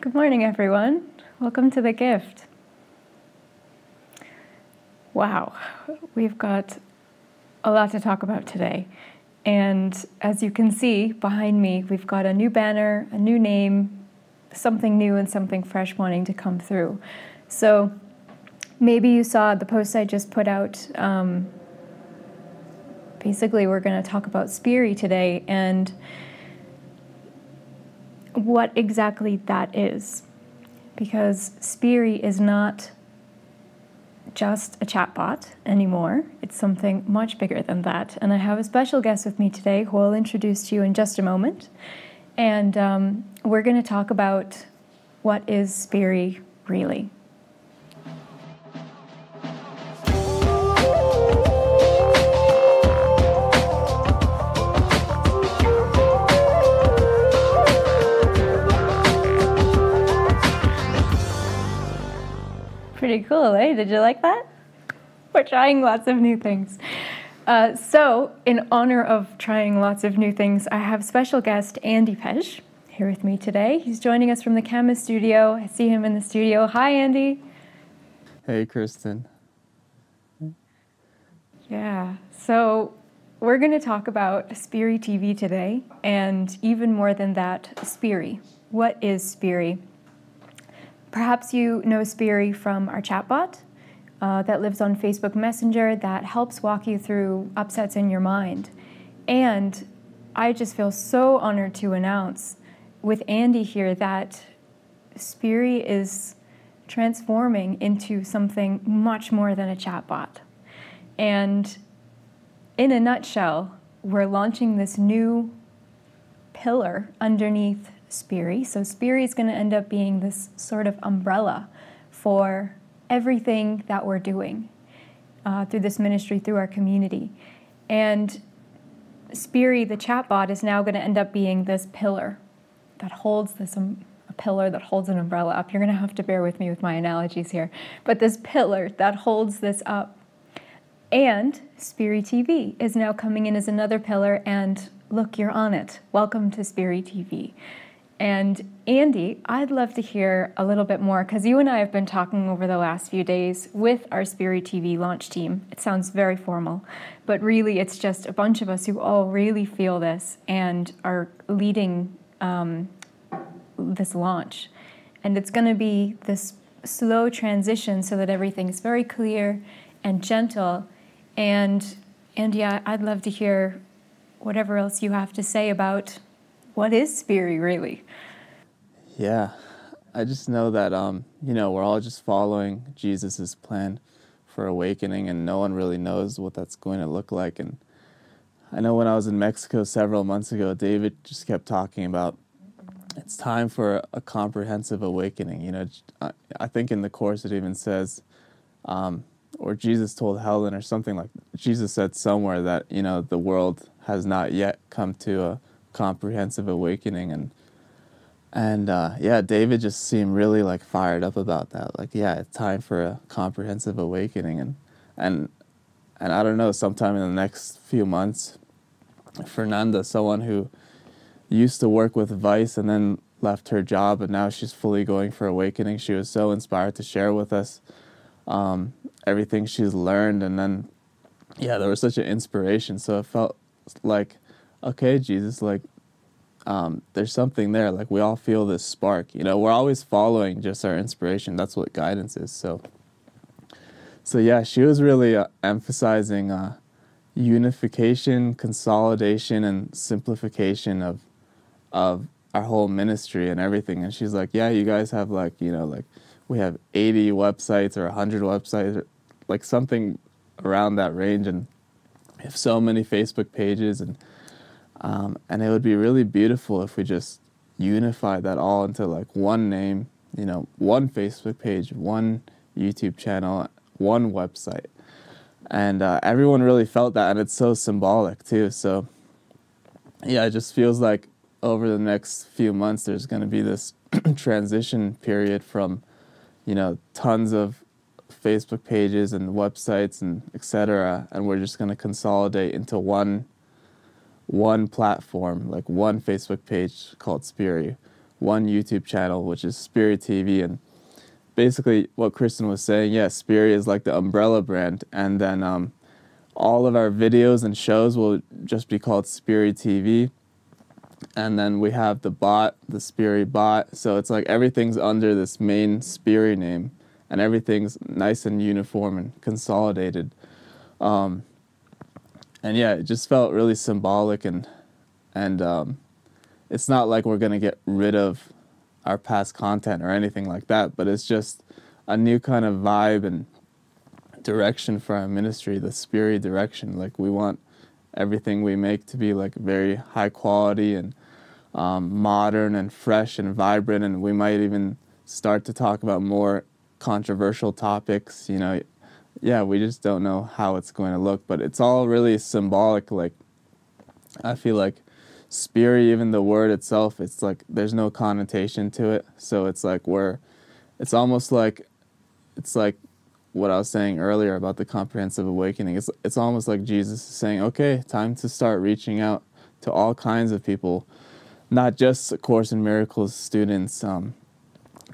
Good morning, everyone. Welcome to The Gift. Wow, we've got a lot to talk about today. And as you can see behind me, we've got a new banner, a new name, something new and something fresh wanting to come through. So maybe you saw the post I just put out. Basically, we're going to talk about Spiri today and what exactly that is, because Spiri is not just a chatbot anymore. It's something much bigger than that. And I have a special guest with me today who I'll introduce to you in just a moment. And we're going to talk about what is Spiri really. Pretty cool, eh? Did you like that? We're trying lots of new things. So, in honor of trying lots of new things, I have special guest Andy Pej here with me today. He's joining us from the Cama studio. I see him in the studio. Hi, Andy. Hey, Kristen. Yeah, so we're going to talk about Spiri TV today, and even more than that, Spiri. What is Spiri? Perhaps you know Spiri from our chatbot that lives on Facebook Messenger that helps walk you through upsets in your mind. And I just feel so honored to announce with Andy here that Spiri is transforming into something much more than a chatbot. And in a nutshell, we're launching this new pillar underneath Spiri. So Spiri is going to end up being this sort of umbrella for everything that we're doing through this ministry, through our community. And Spiri, the chatbot, is now going to end up being this pillar that holds this, a pillar that holds an umbrella up. You're going to have to bear with me with my analogies here. But this pillar that holds this up. And Spiri TV is now coming in as another pillar, and look, you're on it. Welcome to Spiri TV. And Andy, I'd love to hear a little bit more, because you and I have been talking over the last few days with our Spiri TV launch team. It sounds very formal, but really it's just a bunch of us who all really feel this and are leading this launch. And it's going to be this slow transition so that everything's very clear and gentle. And Andy, I'd love to hear whatever else you have to say about what is Spiri really. Yeah, I just know that, you know, we're all just following Jesus's plan for awakening, and no one really knows what that's going to look like. And I know when I was in Mexico several months ago, David just kept talking about it's time for a comprehensive awakening. You know, I think in the Course it even says, or Jesus told Helen or something like, Jesus said somewhere that, you know, the world has not yet come to a comprehensive awakening. And yeah, David just seemed really like fired up about that. Like, yeah, it's time for a comprehensive awakening. And I don't know, sometime in the next few months, Fernanda, someone who used to work with Vice and then left her job, and now she's fully going for awakening. She was so inspired to share with us everything she's learned. And then, yeah, there was such an inspiration. So it felt like, okay, Jesus, like, there's something there. Like, we all feel this spark. You know, we're always following just our inspiration. That's what guidance is. So yeah, she was really emphasizing unification, consolidation, and simplification of our whole ministry and everything. And she's like, yeah, you guys have, like, you know, like, we have 80 websites or 100 websites, or, like, something around that range. And we have so many Facebook pages, and it would be really beautiful if we just unified that all into, like, one name, you know, one Facebook page, one YouTube channel, one website. And everyone really felt that, and it's so symbolic too. So yeah, it just feels like over the next few months there's going to be this transition period from, you know, tons of Facebook pages and websites and etc., and we're just going to consolidate into one platform, like one Facebook page called Spiri, one YouTube channel, which is Spiri TV. And basically what Kristen was saying, yeah, Spiri is like the umbrella brand. And then all of our videos and shows will just be called Spiri TV. And then we have the bot, the Spiri bot. So it's like everything's under this main Spiri name, and everything's nice and uniform and consolidated. And yeah, it just felt really symbolic, and it's not like we're gonna get rid of our past content or anything like that, but it's just a new kind of vibe and direction for our ministry, the Spiri direction. Like, we want everything we make to be like very high quality and modern and fresh and vibrant, and we might even start to talk about more controversial topics, you know. Yeah, we just don't know how it's going to look, but it's all really symbolic. Like, I feel like Spiri, even the word itself, it's like there's no connotation to it. So it's like it's almost like, it's like what I was saying earlier about the comprehensive awakening. It's almost like Jesus is saying, okay, time to start reaching out to all kinds of people, not just A Course in Miracles students,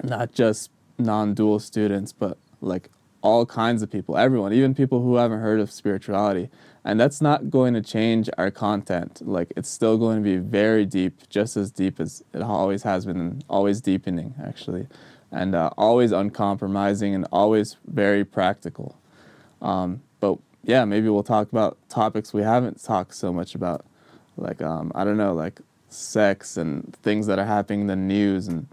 not just non-dual students, but like all kinds of people, everyone, even people who haven't heard of spirituality. And that's not going to change our content. Like, it's still going to be very deep, just as deep as it always has been, and always deepening, actually, and always uncompromising, and always very practical. But yeah, maybe we'll talk about topics we haven't talked so much about, like, I don't know, like sex and things that are happening in the news, and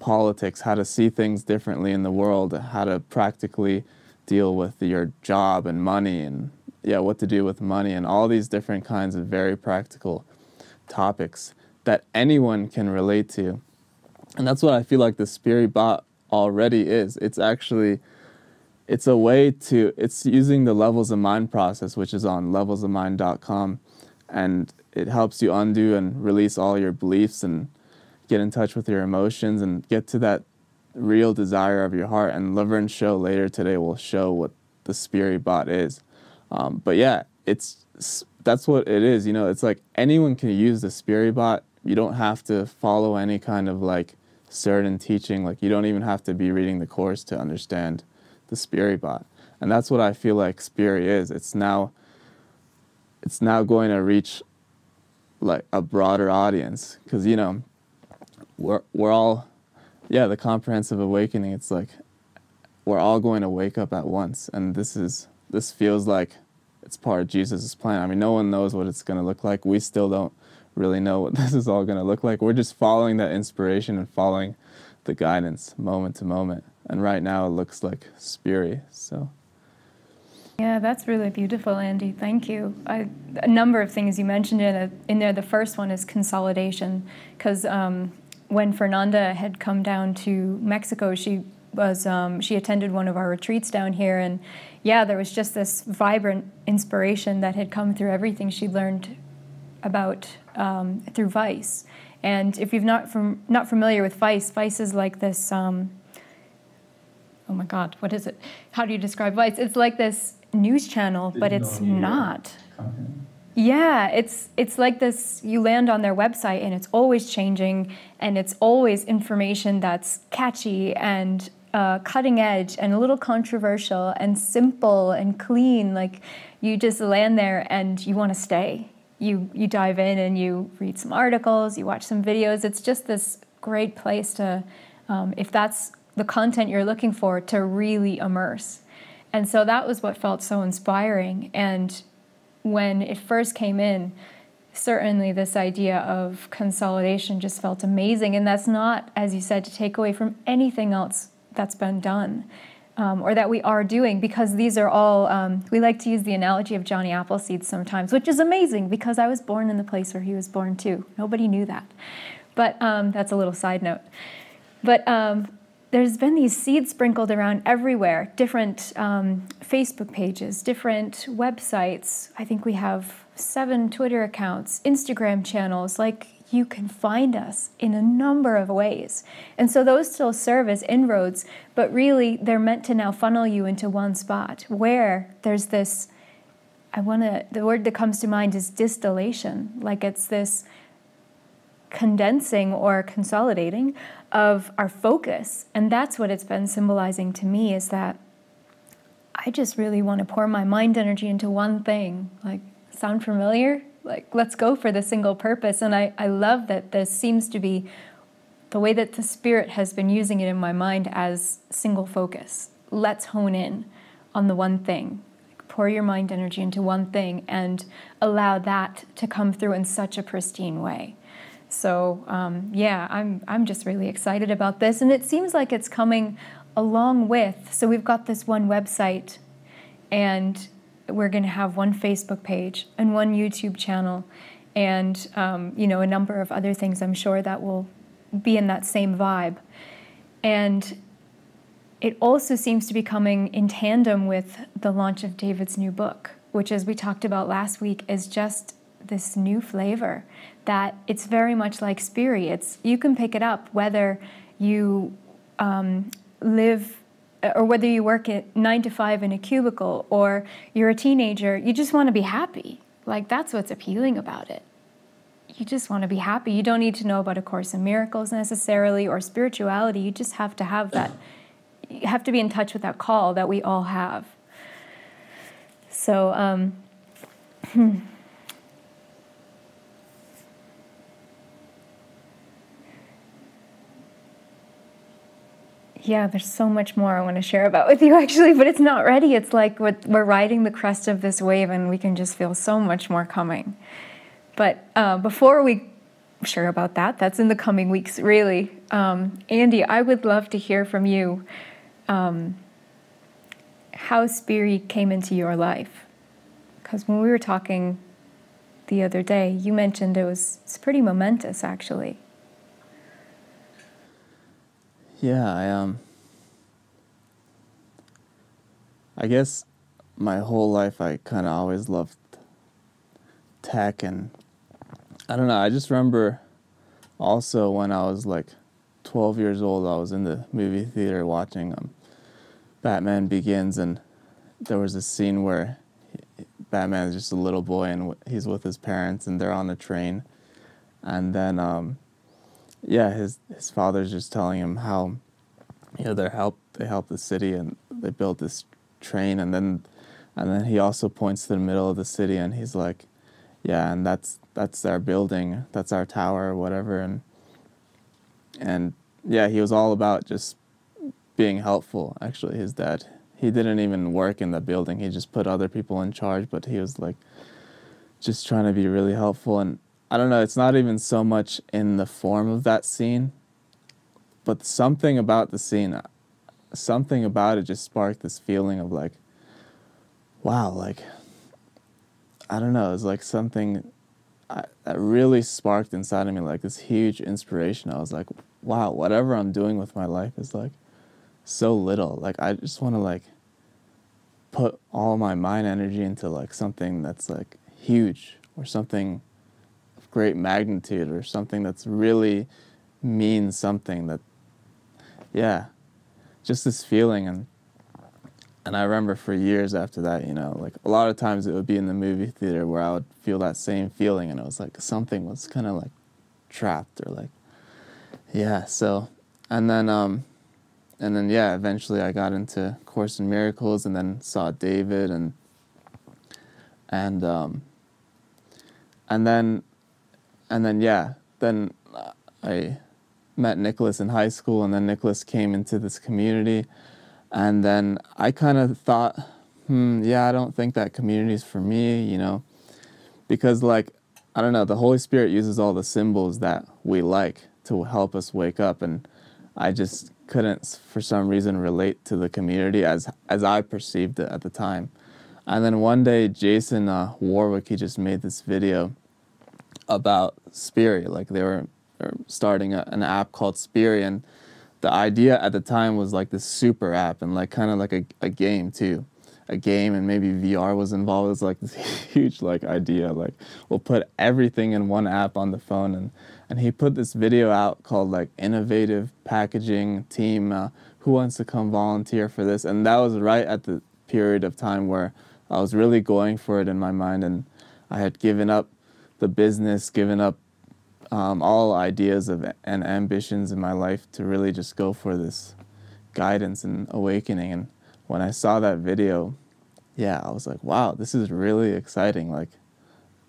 politics, how to see things differently in the world, how to practically deal with your job and money, and yeah, what to do with money, and all these different kinds of very practical topics that anyone can relate to. And that's what I feel like the Spiri bot already is. It's actually, it's a way to, it's using the Levels of Mind process, which is on levelsofmind.com, and it helps you undo and release all your beliefs and get in touch with your emotions and get to that real desire of your heart. And Lavern's show later today will show what the Spiri bot is. But yeah, that's what it is. You know, it's like anyone can use the Spiri bot. You don't have to follow any kind of like certain teaching. Like, you don't even have to be reading the course to understand the Spiri bot. And that's what I feel like Spiri is. It's now going to reach like a broader audience, because, you know, we're all, yeah, the comprehensive awakening, it's like we're all going to wake up at once. And this feels like it's part of Jesus' plan. I mean, no one knows what it's going to look like. We still don't really know what this is all going to look like. We're just following that inspiration and following the guidance moment to moment. And right now it looks like Spiri, so. Yeah, that's really beautiful, Andy. Thank you. A number of things you mentioned in there. The first one is consolidation, because when Fernanda had come down to Mexico, she attended one of our retreats down here, and yeah, there was just this vibrant inspiration that had come through everything she'd learned about through Vice. And if you're not familiar with Vice, Vice is like this. Oh my God, what is it? How do you describe Vice? It's like this news channel, but it's not. Yeah, it's like this, you land on their website and it's always changing, and it's always information that's catchy and cutting edge and a little controversial and simple and clean. Like, you just land there and you want to stay. You dive in and you read some articles, you watch some videos. It's just this great place to, if that's the content you're looking for, to really immerse. And so that was what felt so inspiring. And when it first came in, certainly this idea of consolidation just felt amazing. And that's not, as you said, to take away from anything else that's been done or that we are doing, because these are all, we like to use the analogy of Johnny Appleseed sometimes, which is amazing because I was born in the place where he was born too. Nobody knew that. But that's a little side note. But there's been these seeds sprinkled around everywhere, different Facebook pages, different websites. I think we have 7 Twitter accounts, Instagram channels. Like, you can find us in a number of ways. And so those still serve as inroads, but really they're meant to now funnel you into one spot where there's this, the word that comes to mind is distillation. Like, it's this condensing or consolidating of our focus. And that's what it's been symbolizing to me, is that I just really want to pour my mind energy into one thing. Like, sound familiar? Like, let's go for the single purpose. And I love that this seems to be the way that the Spirit has been using it in my mind, as single focus. Let's hone in on the one thing. Like, pour your mind energy into one thing and allow that to come through in such a pristine way. So yeah, I'm just really excited about this. And it seems like it's coming along with, so we've got this one website, and we're going to have one Facebook page and one YouTube channel, and you know, a number of other things, I'm sure, that will be in that same vibe. And it also seems to be coming in tandem with the launch of David's new book, which, as we talked about last week, is just this new flavor that it's very much like Spiri. It's, you can pick it up whether you live or whether you work at 9 to 5 in a cubicle, or you're a teenager, you just want to be happy. Like, that's what's appealing about it. You just want to be happy. You don't need to know about A Course in Miracles necessarily, or spirituality. You just have to have that. You have to be in touch with that call that we all have. So, yeah, there's so much more I want to share about with you, actually, but it's not ready. It's like we're riding the crest of this wave, and we can just feel so much more coming. But before we share about that, that's in the coming weeks, really. Andy, I would love to hear from you how Spiri came into your life. Because when we were talking the other day, you mentioned it's pretty momentous, actually. Yeah, I guess my whole life I kind of always loved tech, and I don't know, I just remember also when I was like 12 years old, I was in the movie theater watching Batman Begins, and there was a scene where Batman's just a little boy and he's with his parents and they're on a train, and then yeah, his father's just telling him how, you know, they help the city and they built this train, and then he also points to the middle of the city and he's like, yeah, and that's our building, that's our tower or whatever, and yeah, he was all about just being helpful. Actually, his dad, he didn't even work in the building, he just put other people in charge, but he was like just trying to be really helpful. And I don't know, it's not even so much in the form of that scene, but something about the scene, something about it just sparked this feeling of like, wow, like, I don't know, it's like something that really sparked inside of me, like this huge inspiration. I was like, wow, whatever I'm doing with my life is like so little. Like, I just want to like put all my mind energy into like something that's like huge, or something great magnitude, or something that's really means something. That, yeah, just this feeling. And I remember for years after that, you know, like a lot of times it would be in the movie theater where I would feel that same feeling, and it was like something was kind of like trapped, or like, yeah. So and then yeah, eventually I got into A Course in Miracles, and then saw David, and then yeah, then I met Nicholas in high school, and then Nicholas came into this community, and then I kind of thought, yeah, I don't think that community's for me, you know, because like, I don't know, the Holy Spirit uses all the symbols that we like to help us wake up, and I just couldn't, for some reason, relate to the community as I perceived it at the time. And then one day, Jason Warwick, he just made this video about Spiri. Like, they were starting an app called Spiri, and the idea at the time was like this super app, and like kind of like a game too, and maybe VR was involved. It was like this huge like idea, like we'll put everything in one app on the phone. And he put this video out called like Innovative Packaging Team, who wants to come volunteer for this? And that was right at the period of time where I was really going for it in my mind, and I had given up the business, given up all ideas and ambitions in my life to really just go for this guidance and awakening. And when I saw that video, yeah, I was like, wow, this is really exciting. Like,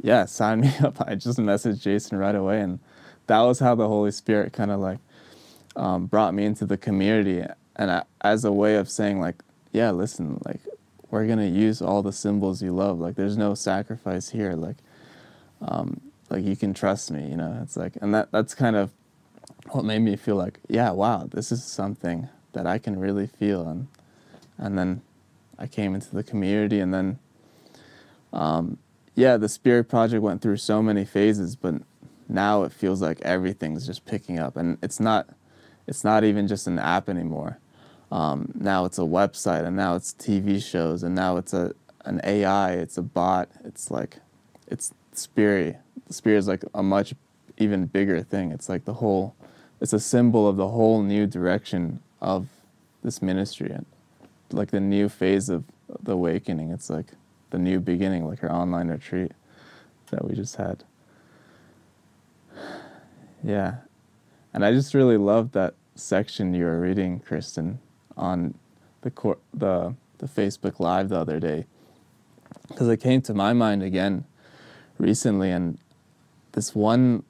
yeah, sign me up. I just messaged Jason right away. And that was how the Holy Spirit kind of like brought me into the community. And as a way of saying like, yeah, listen, like, we're going to use all the symbols you love. Like, there's no sacrifice here. Like you can trust me, you know, it's like, and that's kind of what made me feel like, yeah, wow, this is something that I can really feel. And then I came into the community, and then, yeah, the Spiri project went through so many phases, but now it feels like everything's just picking up, and it's not even just an app anymore. Now it's a website, and now it's TV shows, and now it's an AI, it's a bot. It's like, it's Spiri. Spiri is like a much even bigger thing. It's like it's a symbol of the whole new direction of this ministry, and like the new phase of the awakening. It's like the new beginning, like our online retreat that we just had. Yeah. And I just really loved that section you were reading, Kristen, on the Facebook Live the other day, because it came to my mind again recently, and this one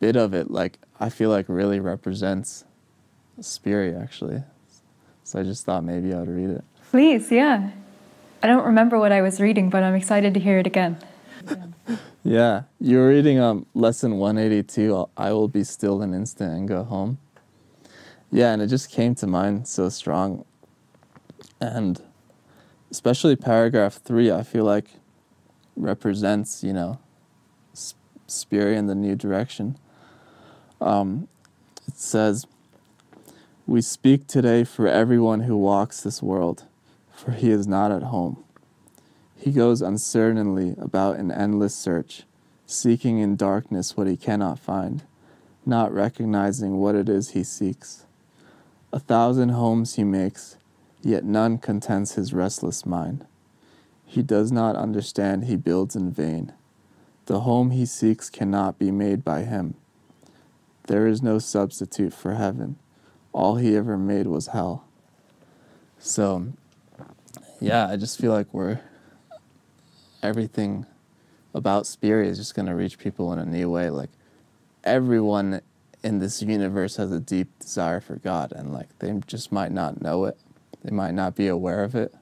bit of it, like, I feel like really represents Spiri, actually. So I just thought maybe I would read it. Please, yeah. I don't remember what I was reading, but I'm excited to hear it again. Yeah, you were reading lesson 182, I will be still an instant and go home. Yeah, and it just came to mind so strong. And especially paragraph 3, I feel like represents, you know, Spiri in the new direction. It says, "We speak today for everyone who walks this world, for he is not at home. He goes uncertainly about an endless search, seeking in darkness what he cannot find, not recognizing what it is he seeks. 1,000 homes he makes, yet none contents his restless mind. He does not understand he builds in vain. The home he seeks cannot be made by him. There is no substitute for heaven. All he ever made was hell." So, yeah, I just feel like everything about Spiri is just going to reach people in a new way. Like, everyone in this universe has a deep desire for God, and like, they just might not know it. They might not be aware of it,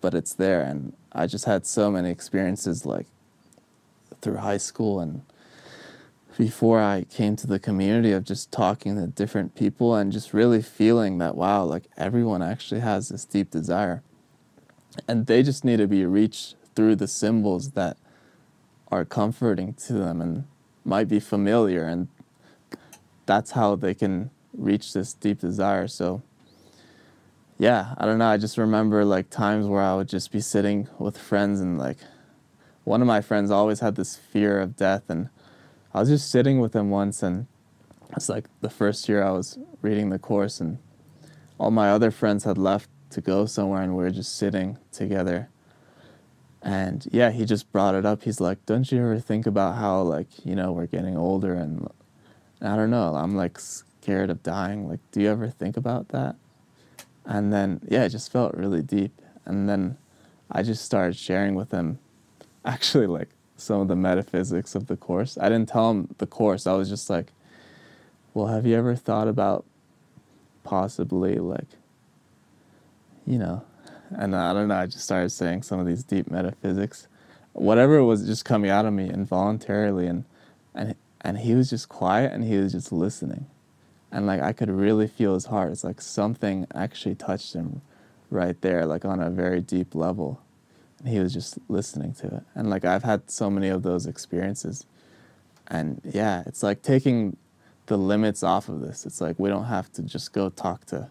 but it's there. And I just had so many experiences like through high school and before I came to the community, of just talking to different people and just really feeling that, wow, like, everyone actually has this deep desire, and they just need to be reached through the symbols that are comforting to them and might be familiar, and that's how they can reach this deep desire. So yeah, I don't know, I just remember like times where I would just be sitting with friends, and like, one of my friends always had this fear of death, and I was just sitting with him once, and it's like the first year I was reading the course, and all my other friends had left to go somewhere, and we were just sitting together. And yeah, he just brought it up. He's like, "Don't you ever think about how, like, you know, we're getting older, and I don't know, I'm like scared of dying. Like, do you ever think about that?" And then, yeah, it just felt really deep. And then I just started sharing with him, actually, like, some of the metaphysics of the course. I didn't tell him the course. I was just like, "Well, have you ever thought about possibly, like, you know," and I don't know, I just started saying some of these deep metaphysics, whatever was just coming out of me involuntarily, and he was just quiet, and he was just listening, and like, I could really feel his heart. It's like something actually touched him right there, like on a very deep level. He was just listening to it. And like, I've had so many of those experiences. And yeah, it's like taking the limits off of this. It's like, we don't have to just go talk to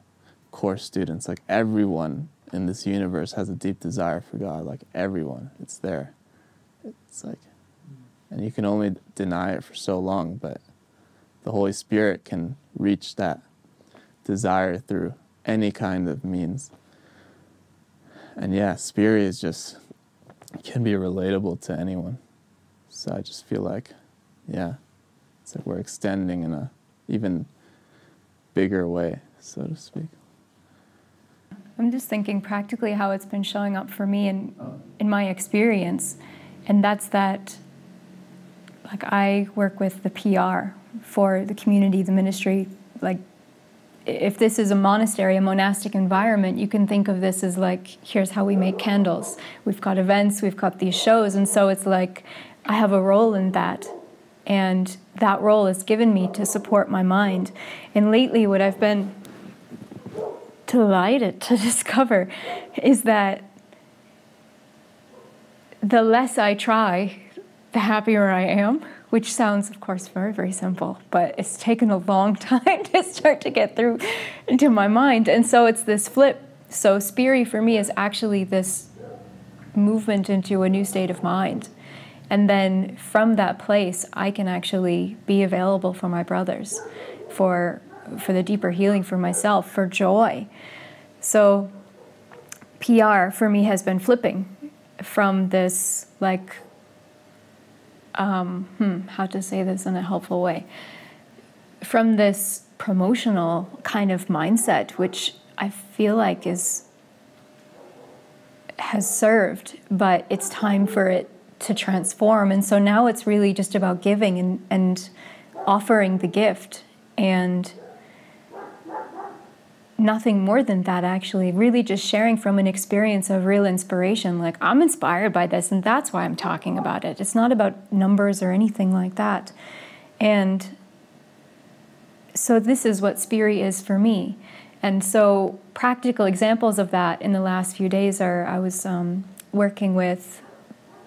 course students. Like, everyone in this universe has a deep desire for God. Like, everyone, it's there. It's like, and you can only deny it for so long, but the Holy Spirit can reach that desire through any kind of means. And yeah, Spiri is just, can be relatable to anyone. So I just feel like, yeah, It's like we're extending in a even bigger way, so to speak. I'm just thinking practically how it's been showing up for me in my experience, and that's that, like, I work with the PR for the community, the ministry. Like, if this is a monastery, a monastic environment, you can think of this as like, here's how we make candles. We've got events, we've got these shows, and so it's like I have a role in that, and that role is given me to support my mind. And lately what I've been delighted to discover is that the less I try, the happier I am, which sounds, of course, very, very simple, but it's taken a long time to start to get through into my mind. And so it's this flip. So Spiri for me is actually this movement into a new state of mind. And then from that place, I can actually be available for my brothers, for the deeper healing for myself, for joy. So PR for me has been flipping from this, like, how to say this in a helpful way, from this promotional kind of mindset, which I feel like has served, but it's time for it to transform. And so now it's really just about giving and offering the gift, and nothing more than that, actually, really just sharing from an experience of real inspiration. Like, I'm inspired by this, and that's why I'm talking about it. It's not about numbers or anything like that. And so this is what Spiri is for me. And so practical examples of that in the last few days are, I was working with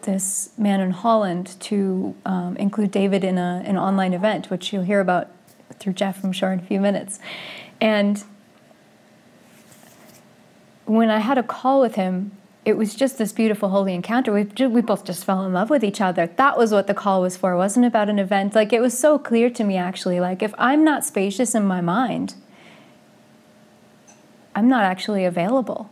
this man in Holland to include David in an online event, which you'll hear about through Jeff, I'm sure, in a few minutes. And when I had a call with him, it was just this beautiful holy encounter. We both just fell in love with each other. That was what the call was for. It wasn't about an event. Like, it was so clear to me, actually. Like, if I'm not spacious in my mind, I'm not actually available.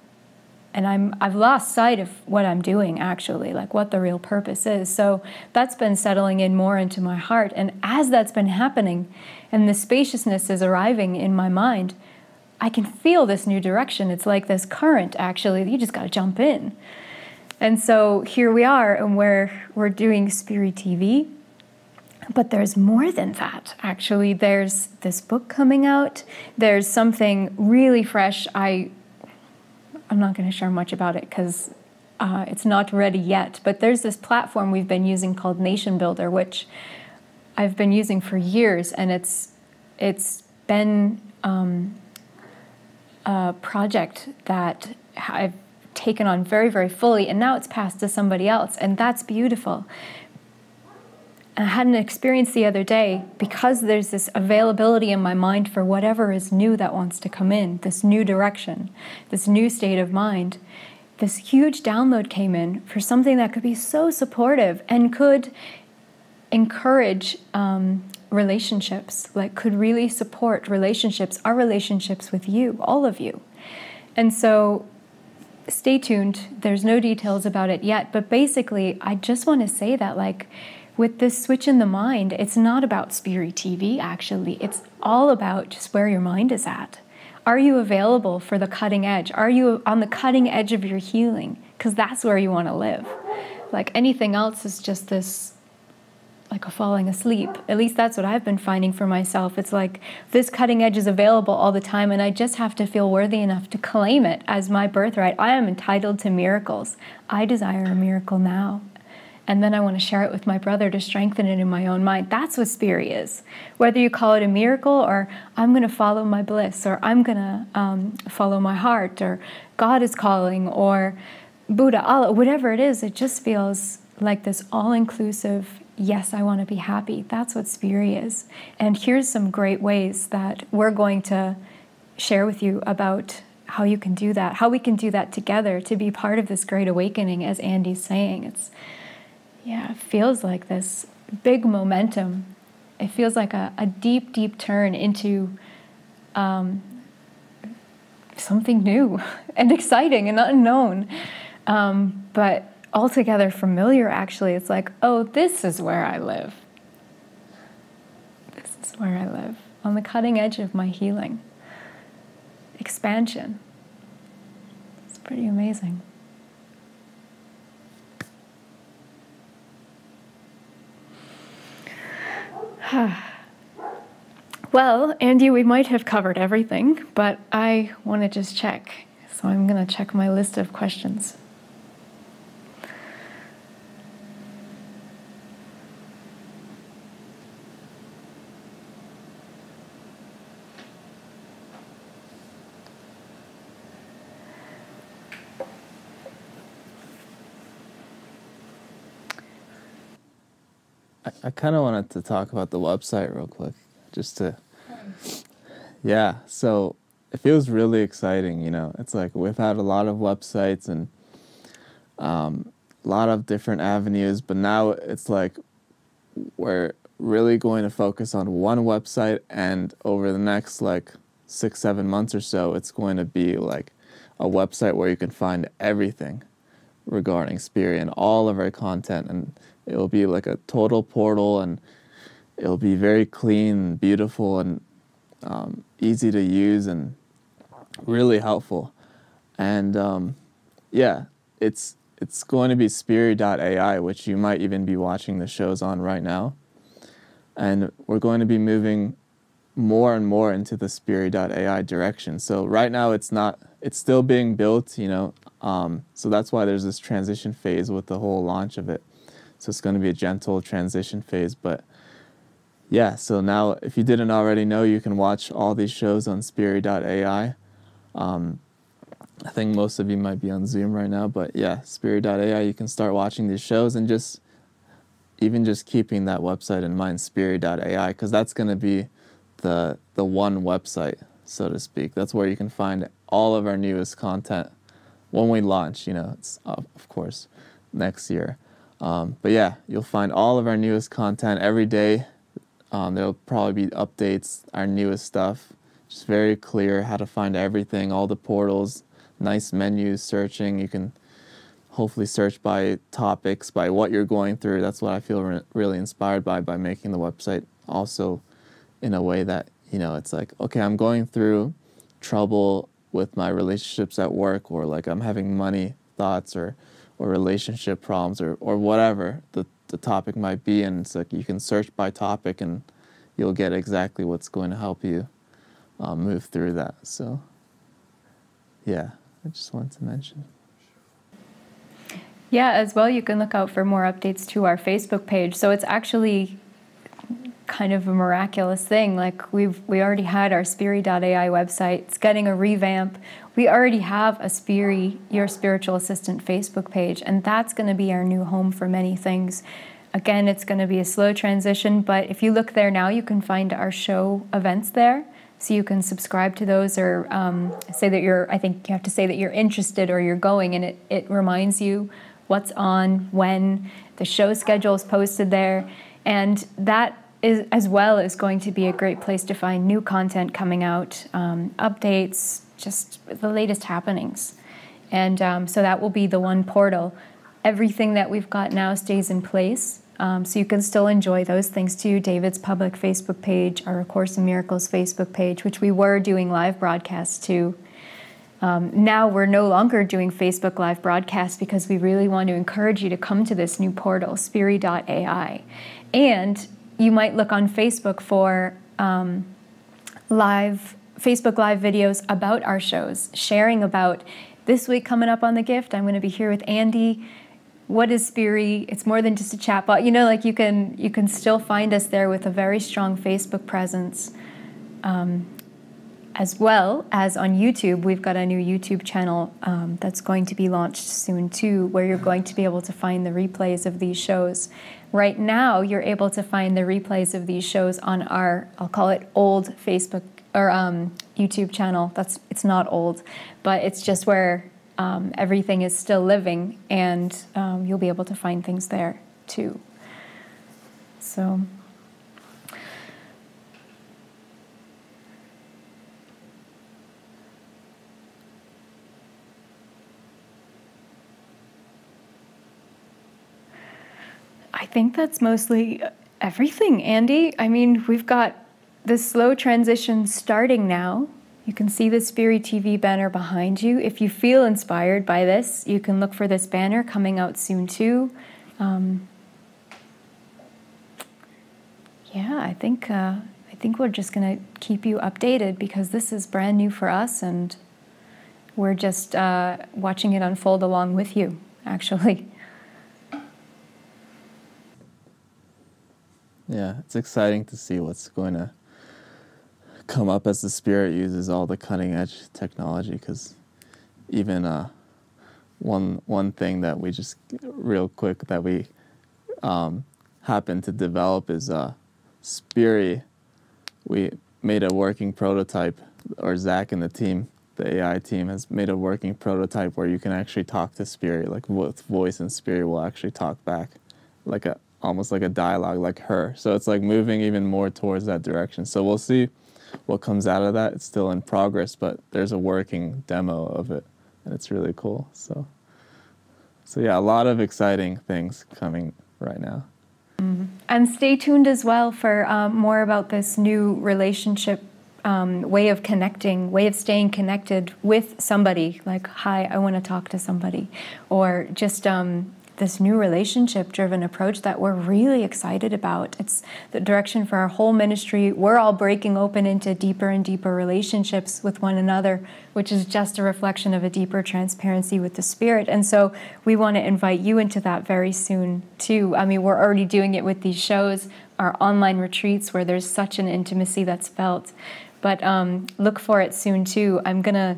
And I've lost sight of what I'm doing, actually, like what the real purpose is. So that's been settling in more into my heart. And as that's been happening and the spaciousness is arriving in my mind, I can feel this new direction. It's like this current, actually, that you just got to jump in. And so here we are, and we're doing Spiri TV. But there's more than that, actually. There's this book coming out. There's something really fresh. I'm not going to share much about it because it's not ready yet, but there's this platform we've been using called Nation Builder, which I've been using for years, and it's been a project that I've taken on very, very fully, and now it's passed to somebody else, and that's beautiful. I had an experience the other day because there's this availability in my mind for whatever is new that wants to come in, this new direction, this new state of mind. This huge download came in for something that could be so supportive and could encourage relationships, like could really support relationships, our relationships with you, all of you. And so stay tuned. There's no details about it yet, but basically I just want to say that, like, with this switch in the mind, it's not about Spiri TV, actually. It's all about just where your mind is at. Are you available for the cutting edge? Are you on the cutting edge of your healing? Because that's where you want to live. Like, anything else is just this, like, a falling asleep. At least that's what I've been finding for myself. It's like, this cutting edge is available all the time, and I just have to feel worthy enough to claim it as my birthright. I am entitled to miracles. I desire a miracle now. And then I want to share it with my brother to strengthen it in my own mind. That's what Spiri is. Whether you call it a miracle, or I'm going to follow my bliss, or I'm going to follow my heart, or God is calling, or Buddha, Allah, whatever it is, it just feels like this all-inclusive, yes, I want to be happy. That's what Spiri is. And here's some great ways that we're going to share with you about how you can do that, how we can do that together to be part of this great awakening, as Andy's saying. Yeah, it feels like this big momentum. It feels like a deep, deep turn into something new and exciting and unknown, but altogether familiar, actually. It's like, oh, this is where I live. where I live, on the cutting edge of my healing, expansion. It's pretty amazing. Well, Andy, we might have covered everything, but I want to just check. So I'm going to check my list of questions. I kind of wanted to talk about the website real quick, just to, yeah, so it feels really exciting, you know. It's like we've had a lot of websites and a lot of different avenues, but now it's like we're really going to focus on one website, and over the next like 6-7 months or so, it's going to be like a website where you can find everything regarding Spiri and all of our content, and it'll be like a total portal, and it'll be very clean and beautiful and easy to use and really helpful. And yeah, it's going to be Spiri.ai, which you might even be watching the shows on right now. And we're going to be moving more and more into the Spiri.ai direction. So right now it's still being built, you know, so that's why there's this transition phase with the whole launch of it. So it's going to be a gentle transition phase, but yeah, so now if you didn't already know, you can watch all these shows on Spiri.ai. I think most of you might be on Zoom right now, but yeah, Spiri.ai, you can start watching these shows, and just even just keeping that website in mind, Spiri.ai, because that's going to be the one website, so to speak. That's where you can find all of our newest content when we launch, you know, it's of course next year. But yeah, you'll find all of our newest content every day. There'll probably be updates, our newest stuff. Just very clear how to find everything, all the portals, nice menus, searching. You can hopefully search by topics, by what you're going through. That's what I feel really inspired by making the website also in a way that, you know, it's like, okay, I'm going through trouble with my relationships at work, or like I'm having money thoughts, or relationship problems, or whatever the topic might be, and it's like you can search by topic and you'll get exactly what's going to help you move through that. So yeah, I just wanted to mention. Yeah, as well, you can look out for more updates to our Facebook page. So it's actually kind of a miraculous thing. Like we already had our Spiri.ai website. It's getting a revamp. We already have a Spiri, Your Spiritual Assistant Facebook page, and that's going to be our new home for many things. Again, it's going to be a slow transition, but if you look there now, you can find our show events there. So you can subscribe to those, or say that you're, I think you have to say that you're interested or you're going, and it reminds you what's on, when, the show schedule is posted there. And that is, as well, is going to be a great place to find new content coming out, updates, just the latest happenings. And so that will be the one portal. Everything that we've got now stays in place, so you can still enjoy those things too. David's public Facebook page, our A Course in Miracles Facebook page, which we were doing live broadcasts to. Now we're no longer doing Facebook live broadcasts because we really want to encourage you to come to this new portal, Spiri.ai. And you might look on Facebook for Facebook Live videos about our shows, sharing about this week coming up on The Gift. I'm going to be here with Andy. What is Spiri? It's more than just a chatbot. You know, like you can still find us there with a very strong Facebook presence, as well as on YouTube. We've got a new YouTube channel that's going to be launched soon too, where you're going to be able to find the replays of these shows. Right now, you're able to find the replays of these shows on our, I'll call it old Facebook or YouTube channel. It's not old, but it's just where everything is still living, and you'll be able to find things there too. So, I think that's mostly everything, Andy. I mean, we've got The slow transition starting now. You can see the Spiri TV banner behind you. If you feel inspired by this, you can look for this banner coming out soon too. Yeah, I think we're just gonna keep you updated because this is brand new for us, and we're just watching it unfold along with you, actually. Yeah, it's exciting to see what's going to come up as the Spirit uses all the cutting edge technology, because even one thing that we just real quick that we happened to develop is Spiri. We made a working prototype, or Zach and the team, the AI team, has made a working prototype where you can actually talk to Spiri, like with voice, and Spiri will actually talk back, like almost like a dialogue, like her. So it's like moving even more towards that direction. So we'll see what comes out of that. It's still in progress, but there's a working demo of it, and it's really cool. So yeah, a lot of exciting things coming right now. Mm-hmm. And stay tuned as well for more about this new relationship way of connecting, way of staying connected with somebody. Like, hi, I want to talk to somebody, or just this new relationship-driven approach that we're really excited about. It's the direction for our whole ministry. We're all breaking open into deeper and deeper relationships with one another, which is just a reflection of a deeper transparency with the Spirit. And so we want to invite you into that very soon, too. I mean, we're already doing it with these shows, our online retreats, where there's such an intimacy that's felt. But look for it soon, too. I'm going to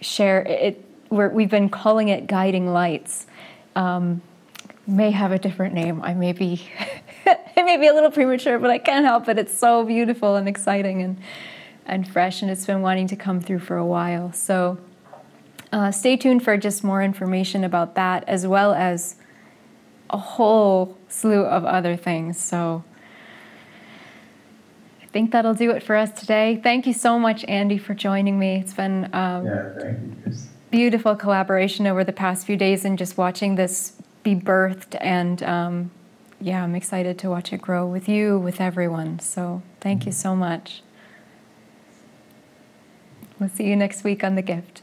share it. We've been calling it Guiding Lights. May have a different name. I may be, it may be a little premature, but I can't help it. It's so beautiful and exciting and fresh, and it's been wanting to come through for a while. So stay tuned for just more information about that, as well as a whole slew of other things. So I think that'll do it for us today. Thank you so much, Andy, for joining me. It's been thank you, Chris. Beautiful collaboration over the past few days, and just watching this be birthed, and yeah, I'm excited to watch it grow with you, with everyone. So thank you so much. We'll see you next week on The Gift.